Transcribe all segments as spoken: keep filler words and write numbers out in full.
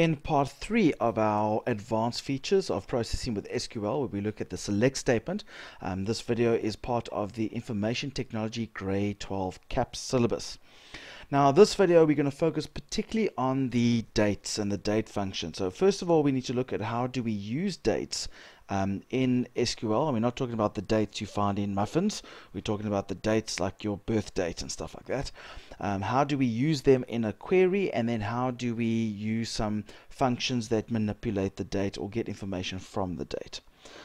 In part three of our advanced features of processing with S Q L, where we look at the select statement, um, this video is part of the Information Technology Grade twelve C A P syllabus. Now, this video we're going to focus particularly on the dates and the date function. So first of all, we need to look at how do we use dates Um, in S Q L, and we're not talking about the dates you find in muffins. We're talking about the dates like your birth date and stuff like that. Um, how do we use them in a query, and then how do we use some functions that manipulate the date or get information from the date?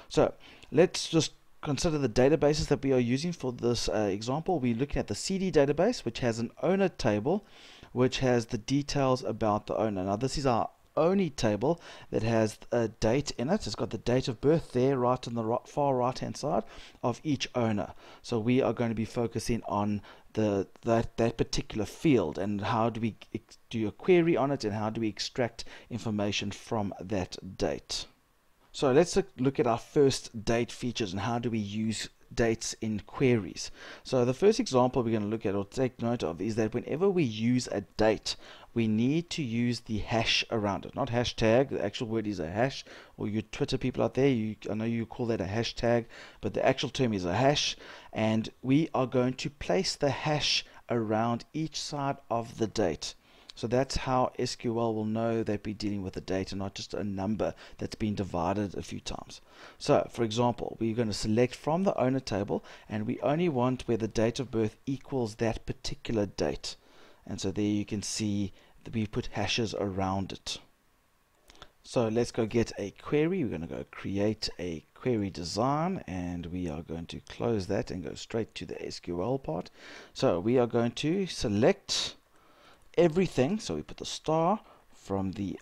So let's just consider the databases that we are using for this uh, example. We're looking at the C D database, which has an owner table, which has the details about the owner. Now, this is our only table that has a date in it. It's got the date of birth there right on the right, far right hand side of each owner. So we are going to be focusing on the that, that particular field, and how do we do a query on it, and how do we extract information from that date. So let's look at our first date features and how do we use dates in queries. So the first example we're going to look at or take note of is that whenever we use a date, we need to use the hash around it, not hashtag. The actual word is a hash, or you Twitter people out there, you, I know you call that a hashtag, but the actual term is a hash, and we are going to place the hash around each side of the date. So that's how S Q L will know that we're dealing with a date and not just a number that's been divided a few times. So, for example, we're going to select from the owner table, and we only want where the date of birth equals that particular date. And so there you can see that we put hashes around it. So let's go get a query. We're going to go create a query design, and we are going to close that and go straight to the S Q L part. So we are going to select everything, so we put the star from the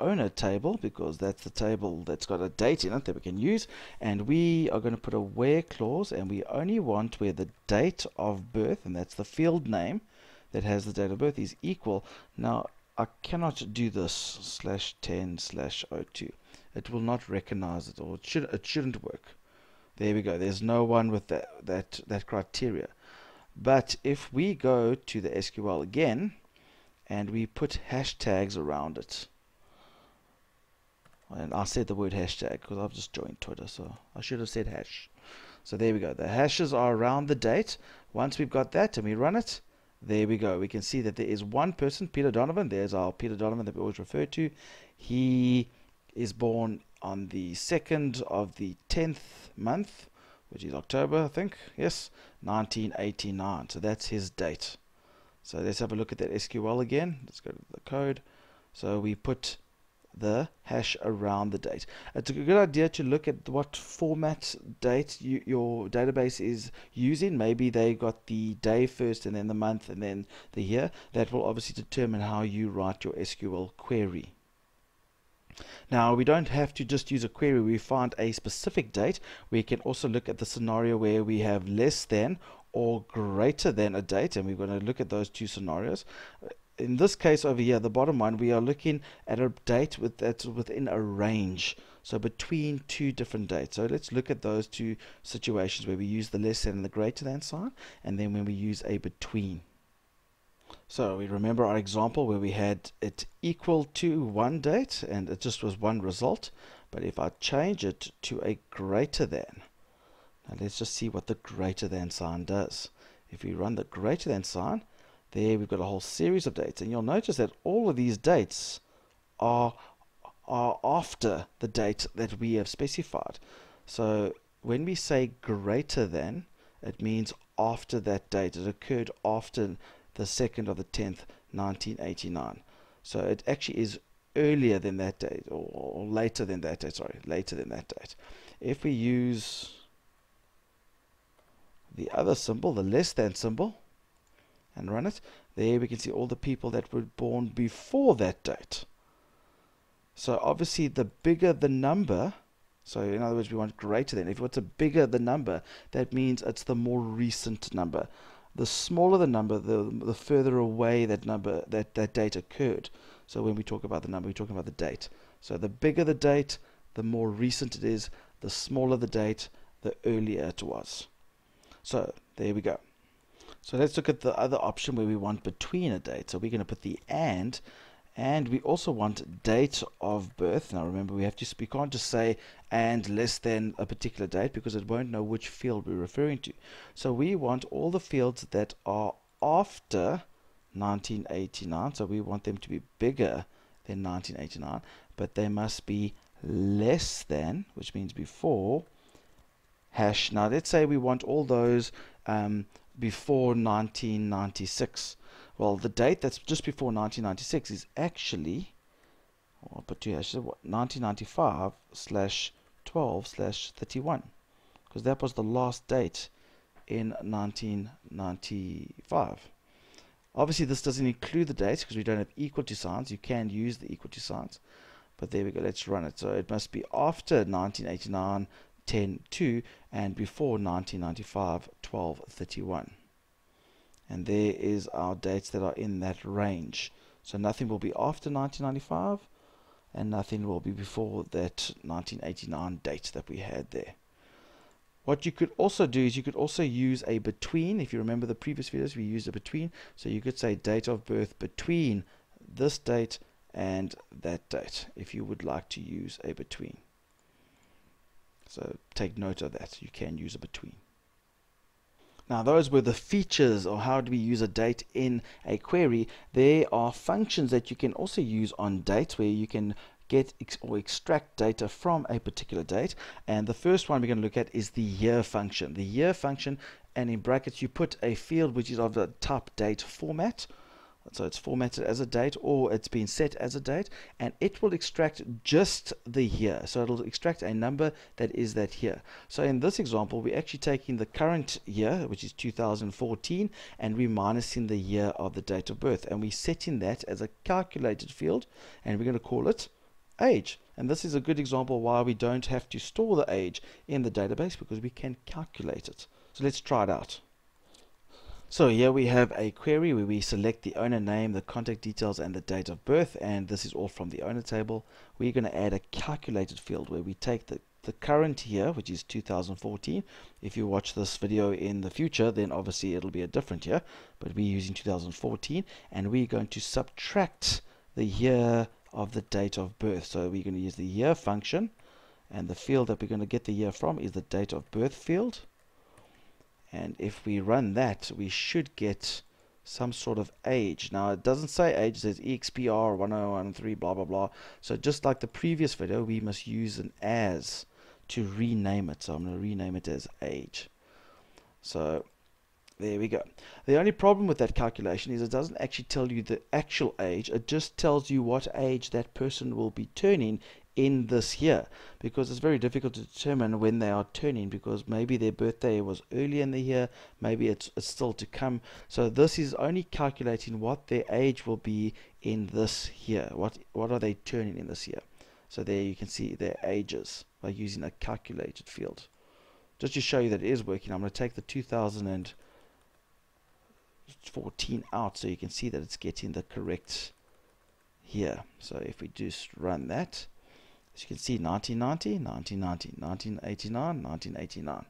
owner table because that's the table that's got a date in it that we can use, and we are going to put a where clause, and we only want where the date of birth, and that's the field name that has the date of birth, is equal. Now I cannot do this slash ten slash oh two, it will not recognize it, or it, should, it shouldn't work. There we go, there's no one with that, that, that criteria. But if we go to the S Q L again and we put hashtags around it. And I said the word hashtag because I've just joined Twitter, so I should have said hash. So there we go. The hashes are around the date. Once we've got that and we run it, there we go. We can see that there is one person, Peter Donovan. There's our Peter Donovan that we always refer to. He is born on the second of the tenth month, which is October, I think. Yes, nineteen eighty-nine. So that's his date. So let's have a look at that S Q L again. Let's go to the code. So we put the hash around the date. It's a good idea to look at what format date you, your database is using. Maybe they got the day first and then the month and then the year. That will obviously determine how you write your S Q L query. Now, we don't have to just use a query. We find a specific date. We can also look at the scenario where we have less than or greater than a date, and we're going to look at those two scenarios. In this case over here, the bottom one, we are looking at a date with that's within a range, so between two different dates. So let's look at those two situations where we use the less than and the greater than sign, and then when we use a between. So we remember our example where we had it equal to one date and it just was one result. But if I change it to a greater than, now let's just see what the greater than sign does. If we run the greater than sign, there we've got a whole series of dates, and you'll notice that all of these dates are are after the date that we have specified. So when we say greater than, it means after that date. It occurred after the second of the tenth, nineteen eighty-nine. So it actually is earlier than that date, or, or later than that date, sorry, later than that date. If we use the other symbol, the less than symbol, and run it, there we can see all the people that were born before that date. So obviously the bigger the number, so in other words we want greater than. If it's a bigger the number, that means it's the more recent number. The smaller the number, the, the further away that number that, that date occurred. So when we talk about the number, we're talking about the date. So the bigger the date, the more recent it is. The smaller the date, the earlier it was. So there we go. So let's look at the other option where we want between a date. So we're going to put the and, And we also want date of birth. Now remember, we have to we can't just say and less than a particular date, because it won't know which field we're referring to. So we want all the fields that are after nineteen eighty-nine, so we want them to be bigger than nineteen eighty-nine, but they must be less than, which means before hash. Now let's say we want all those um, before nineteen ninety-six. Well, the date that's just before nineteen ninety-six is actually, I'll put two hashes, nineteen ninety-five slash twelve slash thirty-one, because that was the last date in nineteen ninety-five. Obviously this doesn't include the dates because we don't have equal to signs. You can use the equal to signs, but there we go, let's run it. So it must be after nineteen eighty-nine ten two and before nineteen ninety-five twelve thirty-one, and there is our dates that are in that range. So nothing will be after nineteen ninety-five and nothing will be before that nineteen eighty-nine date that we had there. What you could also do is you could also use a between. If you remember the previous videos, we used a between. So you could say date of birth between this date and that date, if you would like to use a between. So take note of that. You can use a between. Now those were the features, or how do we use a date in a query. There are functions that you can also use on dates, where you can get ex or extract data from a particular date. And the first one we're going to look at is the year function. The year function, and in brackets you put a field which is of the type date format, so it's formatted as a date or it's been set as a date, and it will extract just the year. So it'll extract a number that is that year. So in this example we're actually taking the current year, which is two thousand fourteen, and we're minusing the year of the date of birth, and we're setting that as a calculated field, and we're going to call it age. And this is a good example why we don't have to store the age in the database, because we can calculate it. So let's try it out. So here we have a query where we select the owner name, the contact details, and the date of birth, and this is all from the owner table. We're going to add a calculated field where we take the the current year, which is two thousand fourteen. If you watch this video in the future, then obviously it'll be a different year, but we're using two thousand fourteen, and we're going to subtract the year of the date of birth. So we're going to use the year function, and the field that we're going to get the year from is the date of birth field. And if we run that, we should get some sort of age. Now it doesn't say age, it says E X P R one zero one three blah blah blah. So just like the previous video, we must use an as to rename it. So I'm going to rename it as age. So there we go. The only problem with that calculation is it doesn't actually tell you the actual age. It just tells you what age that person will be turning in this year, because it's very difficult to determine when they are turning, because maybe their birthday was early in the year, maybe it's, it's still to come. So this is only calculating what their age will be in this year. What, what are they turning in this year? So there you can see their ages by using a calculated field. Just to show you that it is working, I'm going to take the two thousand fourteen out, so you can see that it's getting the correct here. So if we just run that, as you can see, nineteen ninety, nineteen ninety, nineteen eighty-nine, nineteen eighty-nine.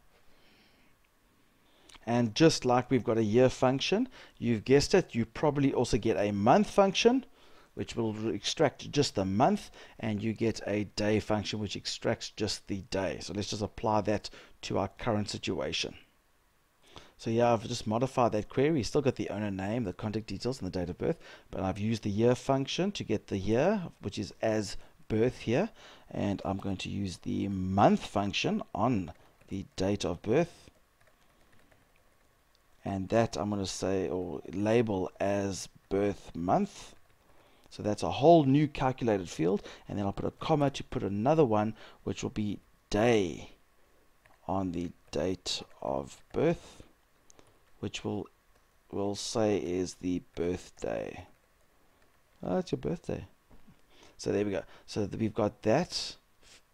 And just like we've got a year function, you've guessed it, you probably also get a month function, which will extract just the month, and you get a day function, which extracts just the day. So let's just apply that to our current situation. So yeah, I've just modified that query. We've still got the owner name, the contact details, and the date of birth, but I've used the year function to get the year, which is as birth here, and I'm going to use the month function on the date of birth, and that I'm going to say or label as birth month. So that's a whole new calculated field, and then I'll put a comma to put another one, which will be day on the date of birth, which will will say is the birthday. Oh, that's your birthday. So there we go. So we've got that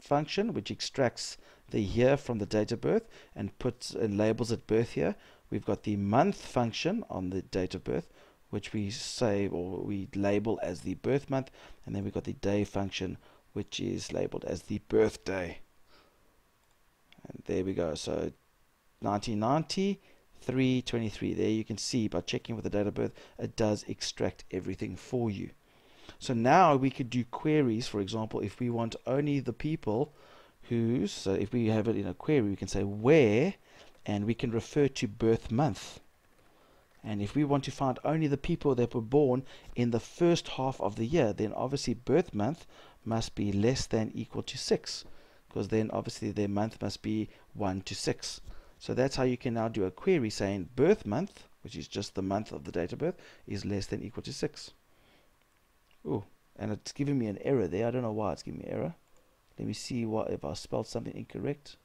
function which extracts the year from the date of birth and puts and labels it birth year. We've got the month function on the date of birth, which we say or we label as the birth month, and then we've got the day function, which is labeled as the birthday. And there we go. So nineteen ninety, three twenty-three. There you can see by checking with the date of birth, it does extract everything for you. So now we could do queries, for example, if we want only the people who, so if we have it in a query, we can say where, and we can refer to birth month. And if we want to find only the people that were born in the first half of the year, then obviously birth month must be less than equal to six, because then obviously their month must be one to six. So that's how you can now do a query saying birth month, which is just the month of the date of birth, is less than equal to six. Oh, and it's giving me an error there. I don't know why it's giving me an error. Let me see what if I spelled something incorrect.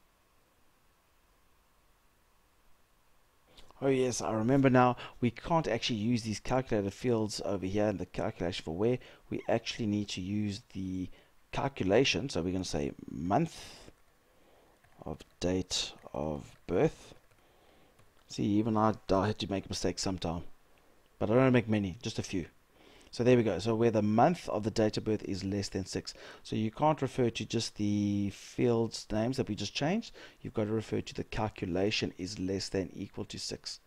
Oh yes, I remember now, we can't actually use these calculated fields over here in the calculation for where. We actually need to use the calculation. So we're going to say month of date of birth. See, even I, I had to make mistakes sometime, but I don't make many, just a few. So there we go. So where the month of the date of birth is less than six. So you can't refer to just the fields names that we just changed. You've got to refer to the calculation is less than equal to six.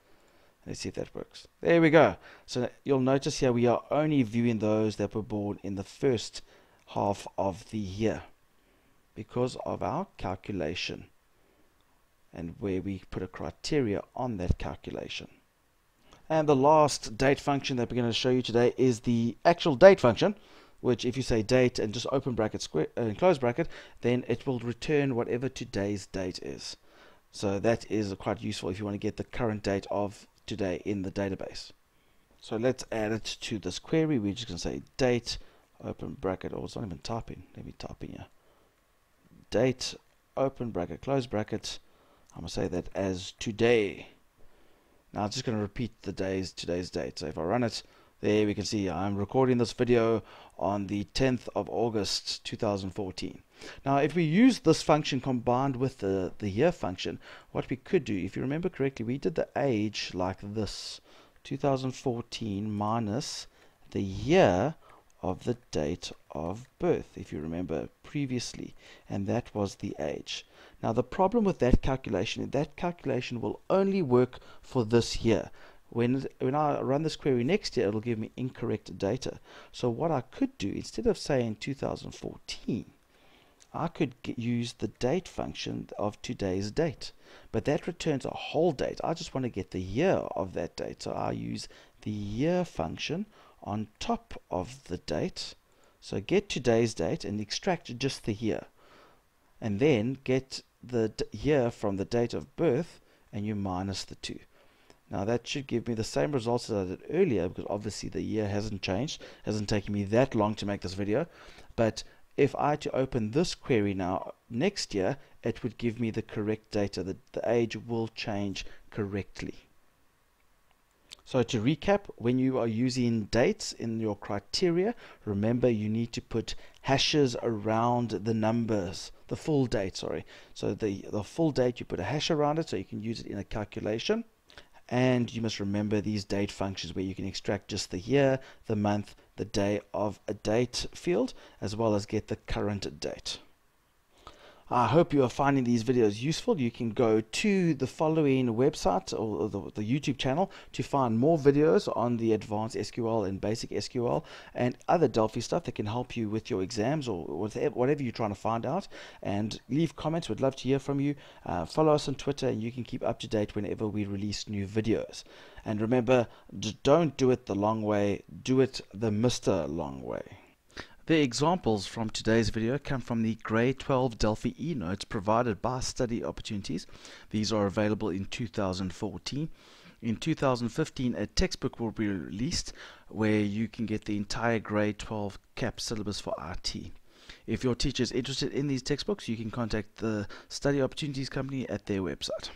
Let's see if that works. There we go. So you'll notice here we are only viewing those that were born in the first half of the year because of our calculation and where we put a criteria on that calculation. And the last date function that we're going to show you today is the actual date function, which if you say date and just open bracket square and uh, close bracket, then it will return whatever today's date is. So that is quite useful if you want to get the current date of today in the database. So let's add it to this query. We're just going to say date open bracket, or oh, it's not even typing. Let me type in here. Date open bracket close bracket. I'm going to say that as today. Now I'm just going to repeat the day's today's date. So if I run it, there we can see I'm recording this video on the tenth of August two thousand fourteen. Now if we use this function combined with the, the year function, what we could do, if you remember correctly, we did the age like this, two thousand fourteen minus the year of the date of birth, if you remember previously, and that was the age. Now the problem with that calculation is that calculation will only work for this year. When, when I run this query next year, it'll give me incorrect data. So what I could do, instead of saying two thousand fourteen, I could get, use the date function of today's date, but that returns a whole date. I just want to get the year of that date, so I use the year function on top of the date. So get today's date and extract just the year, and then get the year from the date of birth and you minus the two. Now that should give me the same results that I did earlier, because obviously the year hasn't changed. It hasn't taken me that long to make this video, but if I had to open this query now next year, it would give me the correct data. The, the age will change correctly. So to recap, when you are using dates in your criteria, remember you need to put hashes around the numbers, the full date, sorry. So the, the full date, you put a hash around it so you can use it in a calculation. And you must remember these date functions where you can extract just the year, the month, the day of a date field, as well as get the current date. I hope you are finding these videos useful. You can go to the following website or the, the YouTube channel to find more videos on the advanced S Q L and basic S Q L and other Delphi stuff that can help you with your exams or whatever you're trying to find out. And leave comments. We'd love to hear from you. Uh, follow us on Twitter and you can keep up to date whenever we release new videos. And remember, don't do it the long way. Do it the Mister Long way. The examples from today's video come from the grade twelve Delphi e-notes provided by Study Opportunities. These are available in two thousand fourteen. In two thousand fifteen, a textbook will be released where you can get the entire grade twelve C A P syllabus for I T. If your teacher is interested in these textbooks, you can contact the Study Opportunities company at their website.